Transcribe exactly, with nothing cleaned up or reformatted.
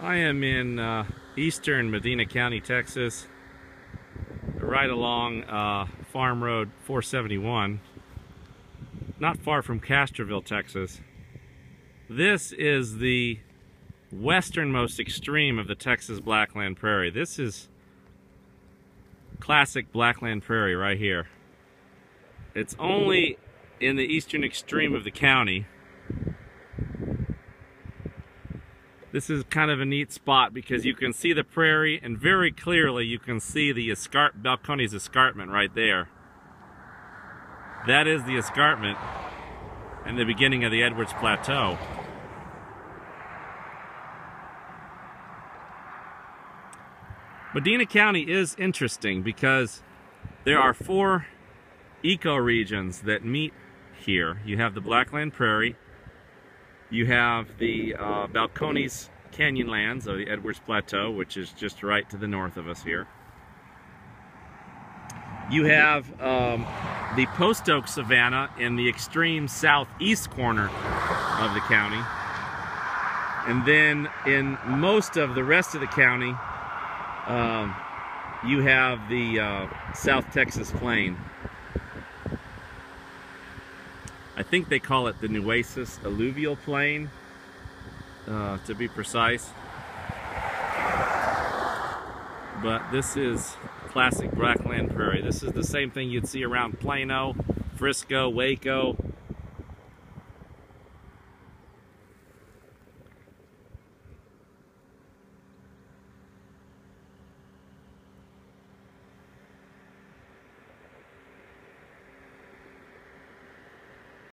I am in uh, eastern Medina County, Texas, right along uh, Farm Road four seventy-one, not far from Castroville, Texas. This is the westernmost extreme of the Texas Blackland Prairie. This is classic Blackland Prairie right here. It's only in the eastern extreme of the county. This is kind of a neat spot because you can see the prairie, and very clearly you can see the escarp Balcones Escarpment right there. That is the escarpment and the beginning of the Edwards Plateau. Medina County is interesting because there are four ecoregions that meet here. You have the Blackland Prairie, you have the uh, Balcones Canyonlands of the Edwards Plateau, which is just right to the north of us here. You have um, the Post Oak Savannah in the extreme southeast corner of the county. And then in most of the rest of the county, Um, you have the uh, South Texas Plain. I think they call it the Nueces Alluvial Plain, uh, to be precise. But this is classic Blackland Prairie. This is the same thing you'd see around Plano, Frisco, Waco,